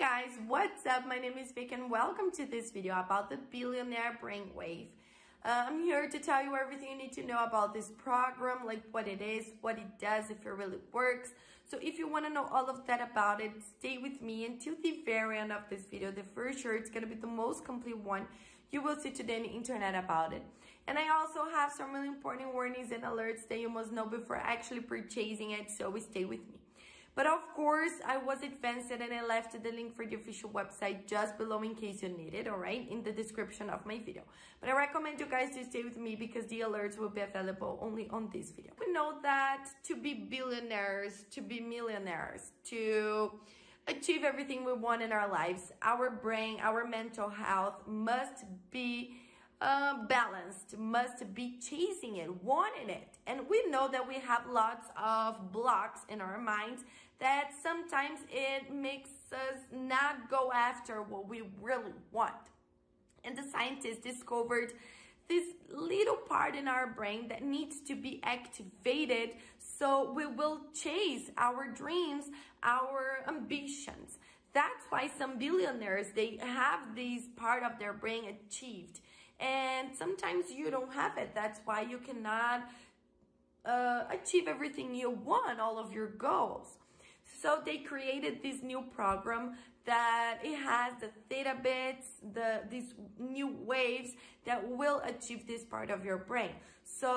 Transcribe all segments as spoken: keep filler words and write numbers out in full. guys, what's up? My name is Vic and welcome to this video about the Billionaire Brainwave. Uh, I'm here to tell you everything you need to know about this program, like what it is, what it does, if it really works. So if you want to know all of that about it, stay with me until the very end of this video. The first sure it's going to be the most complete one you will see today on the internet about it. And I also have some really important warnings and alerts that you must know before actually purchasing it, so stay with me. But of course, I was advanced and I left the link for the official website just below in case you need it, alright, in the description of my video. But I recommend you guys to stay with me because the alerts will be available only on this video. We know that to be billionaires, to be millionaires, to achieve everything we want in our lives, our brain, our mental health must be Uh, balanced, must be chasing it, wanting it. And we know that we have lots of blocks in our minds that sometimes it makes us not go after what we really want. And the scientists discovered this little part in our brain that needs to be activated so we will chase our dreams, our ambitions. That's why some billionaires, they have this part of their brain achieved. And sometimes you don't have it. That's why you cannot uh, achieve everything you want, all of your goals. So they created this new program that it has the theta bits, the, these new waves that will achieve this part of your brain. So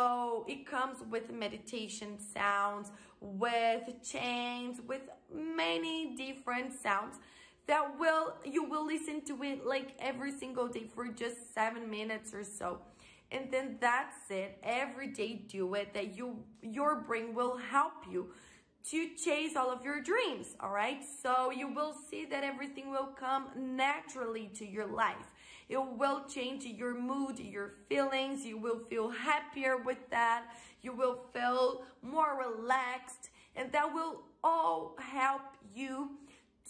it comes with meditation sounds, with chants, with many different sounds that will, you will listen to it like every single day for just seven minutes or so. And then that's it. Every day do it, that you, your brain will help you to chase all of your dreams, all right? So you will see that everything will come naturally to your life. It will change your mood, your feelings. You will feel happier with that. You will feel more relaxed. And that will all help you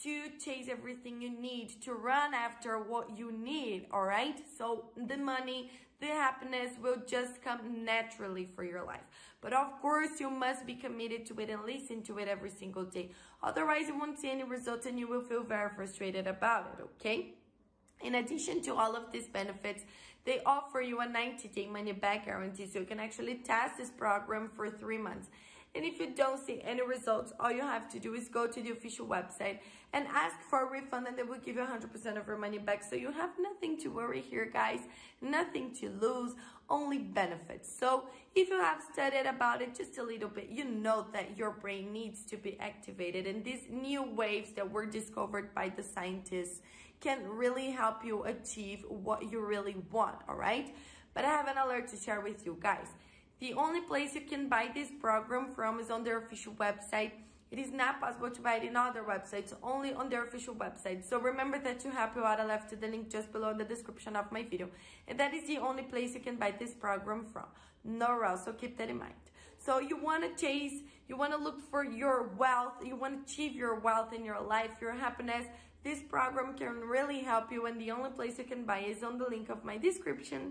to chase everything you need, to run after what you need, all right? So the money, the happiness will just come naturally for your life. But of course, you must be committed to it and listen to it every single day. Otherwise, you won't see any results and you will feel very frustrated about it, okay? In addition to all of these benefits, they offer you a ninety day money-back guarantee, so you can actually test this program for three months. And if you don't see any results, all you have to do is go to the official website and ask for a refund, and they will give you one hundred percent of your money back. So you have nothing to worry here, guys, nothing to lose, only benefits. So if you have studied about it just a little bit, you know that your brain needs to be activated. And these new waves that were discovered by the scientists can really help you achieve what you really want, all right? But I have an alert to share with you, guys. The only place you can buy this program from is on their official website. It is not possible to buy it in other websites, only on their official website. So remember that to help you out, I left the link just below in the description of my video. And that is the only place you can buy this program from. Nowhere else, so keep that in mind. So you want to chase, you want to look for your wealth, you want to achieve your wealth in your life, your happiness. This program can really help you, and the only place you can buy is on the link of my description.